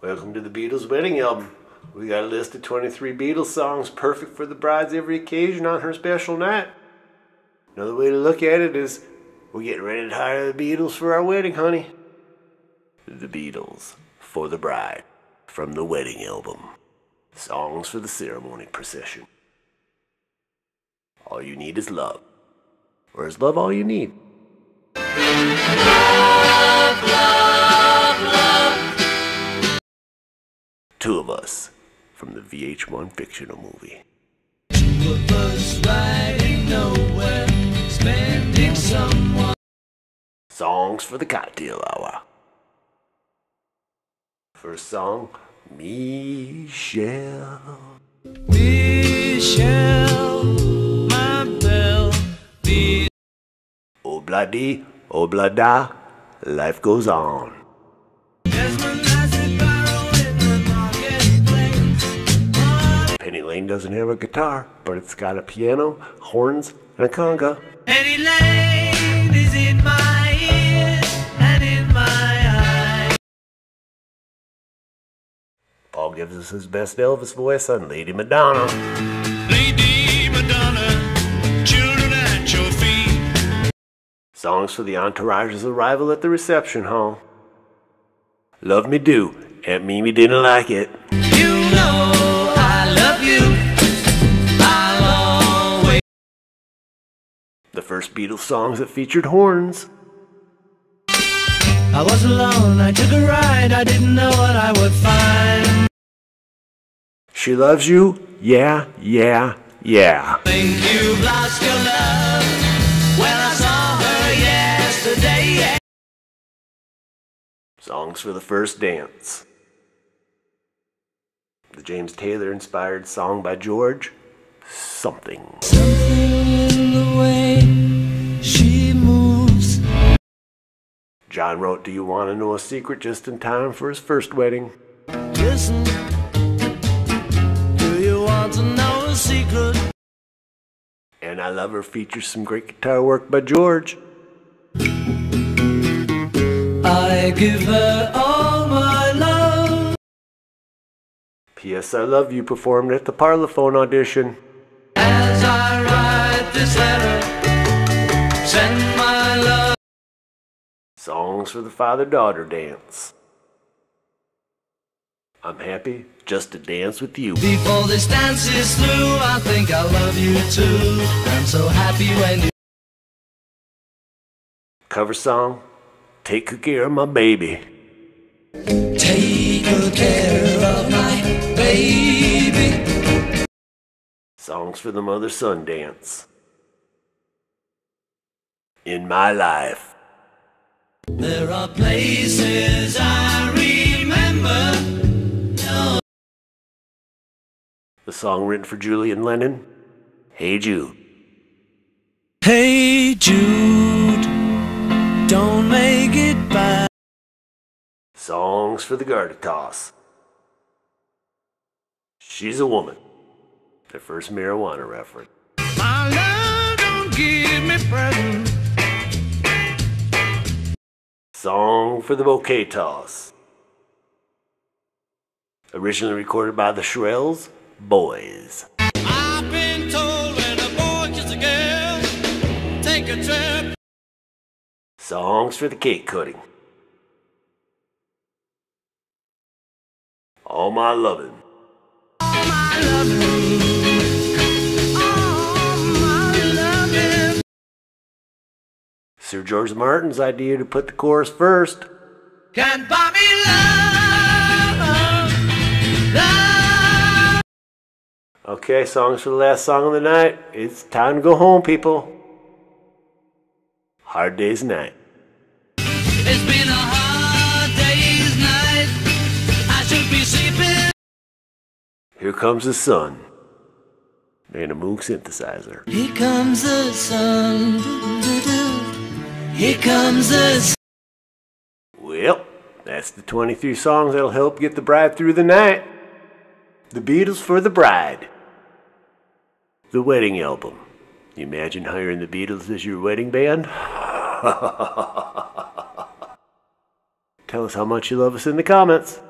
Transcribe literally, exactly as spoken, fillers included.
Welcome to the Beatles wedding album. We got a list of twenty-three Beatles songs, perfect for the bride's every occasion on her special night. Another way to look at it is, we're getting ready to hire the Beatles for our wedding, honey. The Beatles, for the bride, from the wedding album. Songs for the ceremony procession. All you need is love. Or is love all you need? Love, love, love. Two of us, from the V H one fictional movie. Two of us riding nowhere, spending someone. Songs for the cocktail hour. First song, Michelle. Michelle, my belle. Ob-la-di, ob-la-da, life goes on. Penny Lane doesn't have a guitar, but it's got a piano, horns, and a conga. Penny Lane is in my ear and in my Paul gives us his best Elvis voice on Lady Madonna. Lady Madonna, children at your feet. Songs for the entourage's arrival at the reception hall. Love Me Do, Aunt Mimi didn't like it. You know I love you, I'll always. The first Beatles songs that featured horns. I was alone, I took a ride, I didn't know what I would find. She loves you? Yeah, yeah, yeah. Think you've lost your love? Well, I saw her yesterday, yeah. Songs for the first dance. The James Taylor-inspired song by George, Something. Something in the way she moves. John wrote, "Do you want to know a secret?" just in time for his first wedding. Listen. To know a secret. And I Love Her features some great guitar work by George. I give her all my love. P S I Love You performed at the Parlophone audition. As I write this letter, send my love. Songs for the father-daughter dance. I'm happy just to dance with you. Before this dance is through, I think I love you too. I'm so happy when you. Cover song, Take Good Care of My Baby. Take good care of my baby. Songs for the mother-son dance. In my life. There are places I remember. The song written for Julian Lennon, Hey Jude. Hey Jude, don't make it bad. Songs for the garter toss. She's a Woman. Their first marijuana reference. My love don't give me presents. Song for the bouquet toss. Originally recorded by the Shrells, Boys. I've been told when a boy kisses a girl, take a trip. Songs for the cake cutting. All My Lovin'. All my lovin'. All my lovin'. Sir George Martin's idea to put the chorus first. Can't buy me love, love. Okay, songs for the last song of the night. It's time to go home, people. Hard Day's Night. It's been a hard day's night. I should be sleeping. Here Comes the Sun. And a Moog synthesizer. Here comes the sun. Here comes the sun. Well, that's the twenty-three songs that'll help get the bride through the night. The Beatles for the bride. The wedding album. You imagine hiring the Beatles as your wedding band? Tell us how much you love us in the comments.